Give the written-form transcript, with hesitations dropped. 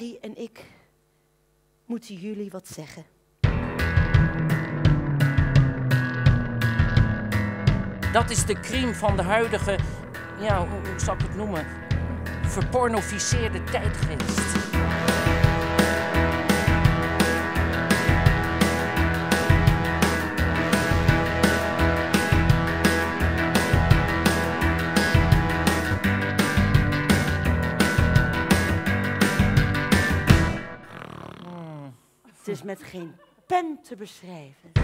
Gerry en ik moeten jullie wat zeggen. Dat is de crime van de huidige, ja, hoe zal ik het noemen, verpornoficeerde tijdgeest. Het is met geen pen te beschrijven.